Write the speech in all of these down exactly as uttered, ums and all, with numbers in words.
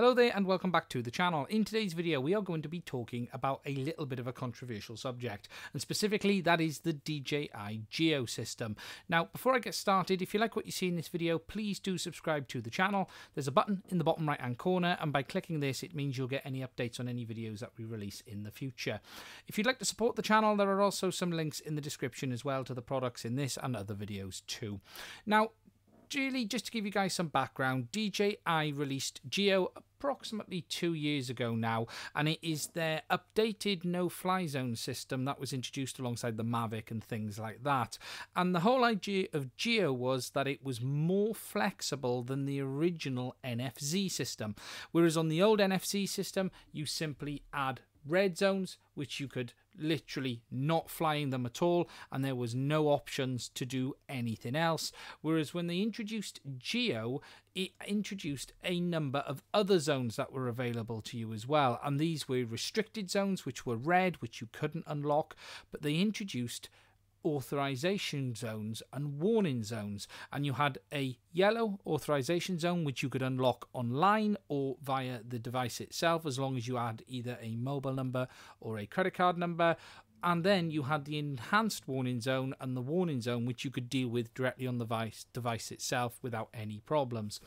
Hello there and welcome back to the channel. In today's video we are going to be talking about a little bit of a controversial subject, and specifically that is the D J I Geo system. Now before I get started, if you like what you see in this video, please do subscribe to the channel. There's a button in the bottom right hand corner, and by clicking this it means you'll get any updates on any videos that we release in the future. If you'd like to support the channel, there are also some links in the description as well to the products in this and other videos too. Now really, just to give you guys some background, D J I released Geo approximately two years ago now, and it is their updated no-fly zone system that was introduced alongside the Mavic and things like that. And the whole idea of Geo was that it was more flexible than the original N F Z system, whereas on the old N F Z system you simply add red zones, which you could literally not flying them at all, and there was no options to do anything else. Whereas when they introduced Geo, it introduced a number of other zones that were available to you as well, and these were restricted zones which were red, which you couldn't unlock, but they introduced authorization zones and warning zones, and you had a yellow authorization zone which you could unlock online or via the device itself as long as you had either a mobile number or a credit card number. And then you had the enhanced warning zone and the warning zone which you could deal with directly on the device, device itself without any problems.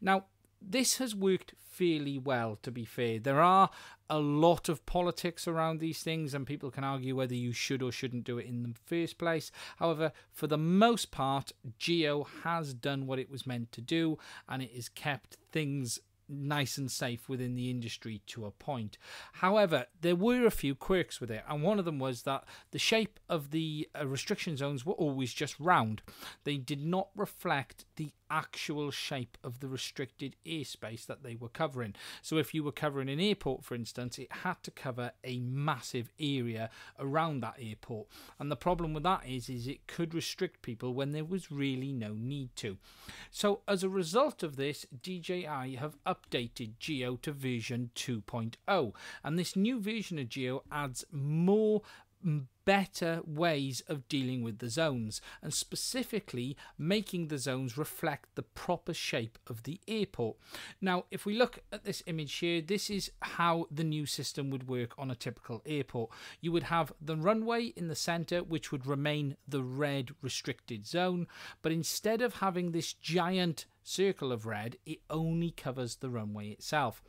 Now this has worked fairly well, to be fair. There are a lot of politics around these things and people can argue whether you should or shouldn't do it in the first place. However, for the most part, Geo has done what it was meant to do, and it has kept things nice and safe within the industry to a point. However, there were a few quirks with it, and one of them was that the shape of the uh, restriction zones were always just round. They did not reflect the actual shape of the restricted airspace that they were covering. So if you were covering an airport, for instance, it had to cover a massive area around that airport, and the problem with that is is it could restrict people when there was really no need to. So as a result of this, D J I have updated Geo to version two point oh, and this new version of Geo adds more better ways of dealing with the zones, and specifically making the zones reflect the proper shape of the airport. Now if we look at this image here, this is how the new system would work on a typical airport. You would have the runway in the center, which would remain the red restricted zone, but instead of having this giant circle of red, it only covers the runway itself.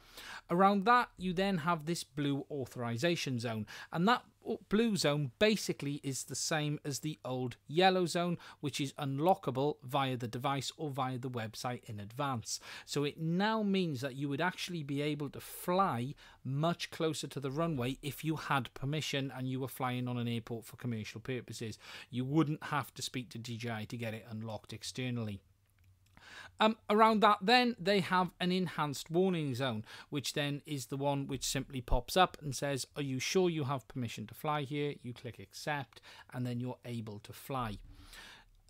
Around that you then have this blue authorization zone, and that blue zone basically is the same as the old yellow zone, which is unlockable via the device or via the website in advance. So it now means that you would actually be able to fly much closer to the runway if you had permission and you were flying on an airport for commercial purposes. You wouldn't have to speak to D J I to get it unlocked externally. Um, around that then they have an enhanced warning zone, which then is the one which simply pops up and says, are you sure you have permission to fly here? You click accept and then you're able to fly.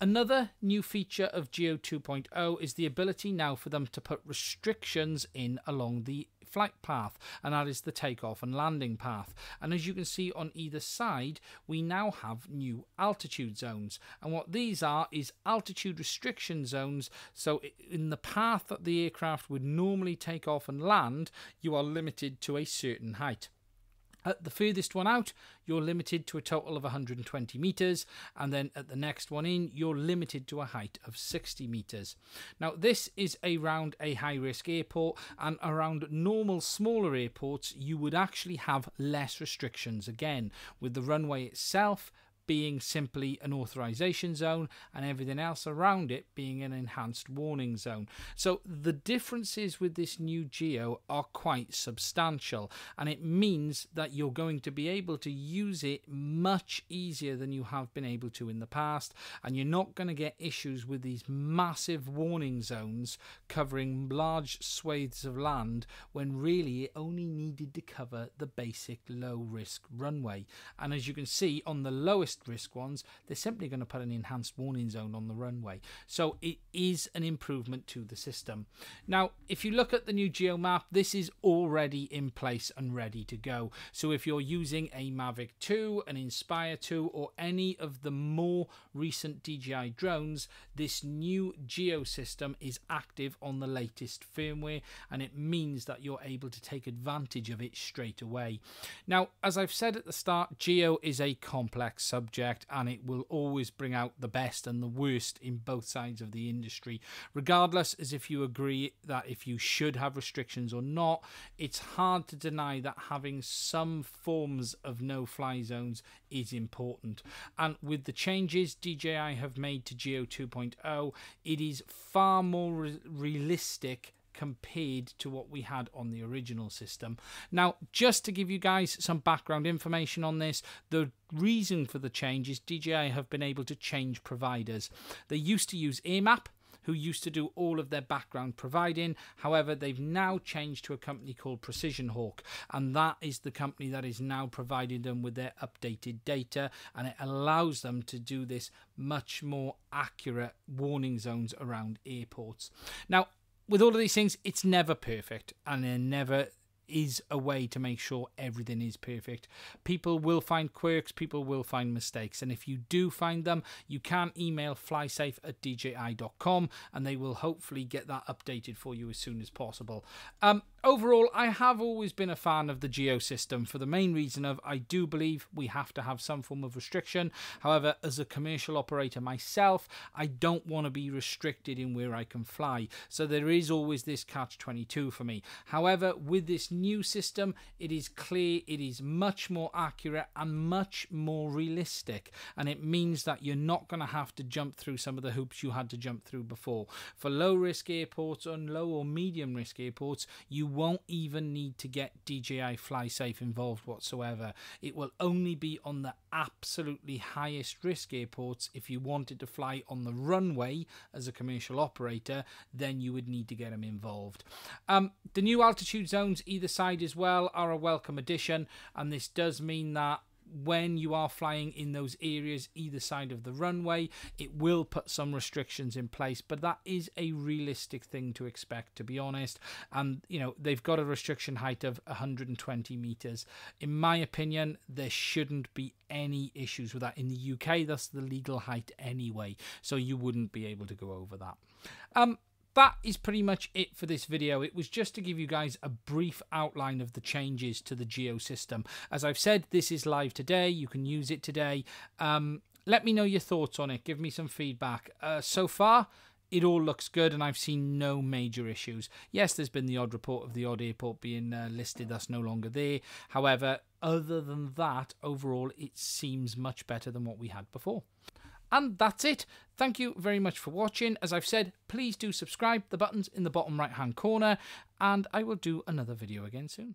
Another new feature of Geo two point oh is the ability now for them to put restrictions in along the flight path, and that is the takeoff and landing path. And as you can see on either side, we now have new altitude zones, and what these are is altitude restriction zones. So in the path that the aircraft would normally take off and land, you are limited to a certain height. At the furthest one out, you're limited to a total of one hundred twenty meters, and then at the next one in, you're limited to a height of sixty meters. Now this is around a high-risk airport, and around normal smaller airports you would actually have less restrictions again, with the runway itself being simply an authorization zone and everything else around it being an enhanced warning zone. So the differences with this new Geo are quite substantial, and it means that you're going to be able to use it much easier than you have been able to in the past, and you're not going to get issues with these massive warning zones covering large swathes of land when really it only needed to cover the basic low risk runway. And as you can see on the lowest lowest risk ones, they're simply going to put an enhanced warning zone on the runway. So it is an improvement to the system. Now, if you look at the new Geo map, this is already in place and ready to go. So if you're using a Mavic two, an Inspire two, or any of the more recent D J I drones, this new Geo system is active on the latest firmware, and it means that you're able to take advantage of it straight away. Now, as I've said at the start, Geo is a complex subject, and it will always bring out the best and the worst in both sides of the industry, regardless as if you agree that if you should have restrictions or not. It's hard to deny that having some forms of no-fly zones is important, and with the changes D J I have made to Geo two point oh, it is far more re realistic compared to what we had on the original system. Now, just to give you guys some background information on this, the reason for the change is D J I have been able to change providers. They used to use AirMap, who used to do all of their background providing. However, they've now changed to a company called Precision Hawk, and that is the company that is now providing them with their updated data, and it allows them to do this much more accurate warning zones around airports. Now, with all of these things, it's never perfect, and they're never is a way to make sure everything is perfect. People will find quirks, people will find mistakes, and if you do find them, you can email flysafe at D J I dot com and they will hopefully get that updated for you as soon as possible. Um, overall, I have always been a fan of the Geo system for the main reason of I do believe we have to have some form of restriction. However, as a commercial operator myself, I don't want to be restricted in where I can fly, so there is always this catch twenty-two for me. However, with this new new system, it is clear, it is much more accurate and much more realistic, and it means that you're not going to have to jump through some of the hoops you had to jump through before. For low risk airports and low or medium risk airports, you won't even need to get D J I FlySafe involved whatsoever. It will only be on the absolutely highest risk airports. If you wanted to fly on the runway as a commercial operator, then you would need to get them involved. Um, the new altitude zones either side as well are a welcome addition, and this does mean that when you are flying in those areas either side of the runway, it will put some restrictions in place, but that is a realistic thing to expect, to be honest. And you know, they've got a restriction height of one hundred twenty meters. In my opinion, there shouldn't be any issues with that. In the U K, that's the legal height anyway, so you wouldn't be able to go over that. um That is pretty much it for this video. It was just to give you guys a brief outline of the changes to the Geo system. As I've said, this is live today. You can use it today. Um, let me know your thoughts on it. Give me some feedback. Uh, so far, it all looks good, and I've seen no major issues. Yes, there's been the odd report of the odd airport being uh, listed that's no longer there. However, other than that, overall, it seems much better than what we had before. And that's it. Thank you very much for watching. As I've said, please do subscribe. The button's in the bottom right-hand corner, and I will do another video again soon.